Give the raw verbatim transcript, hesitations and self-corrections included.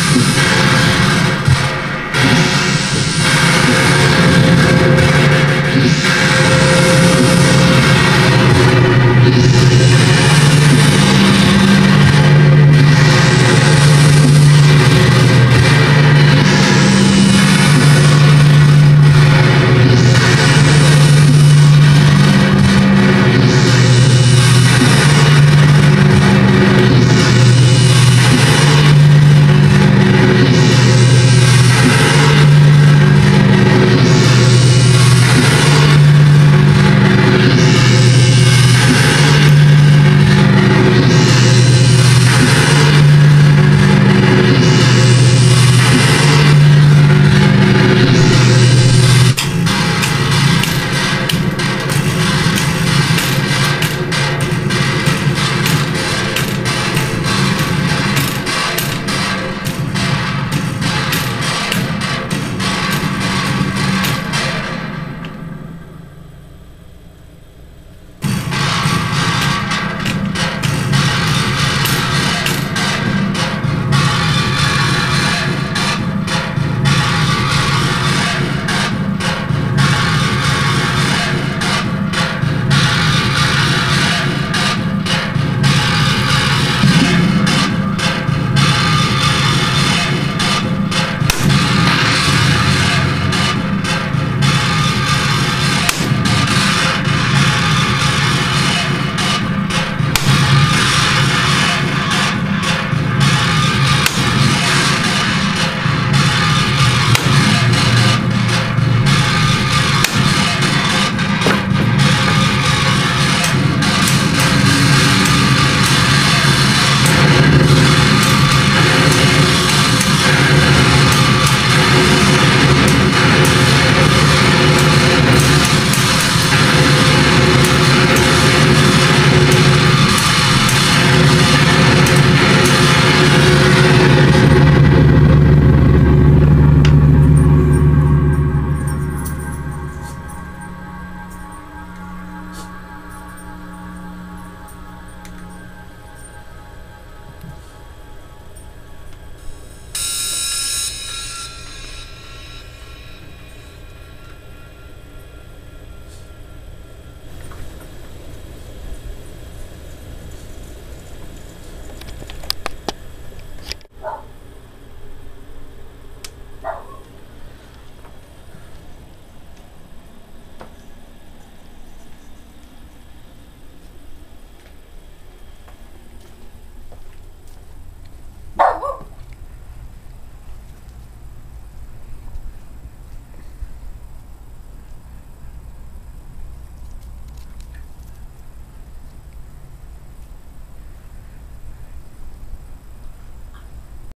Peace.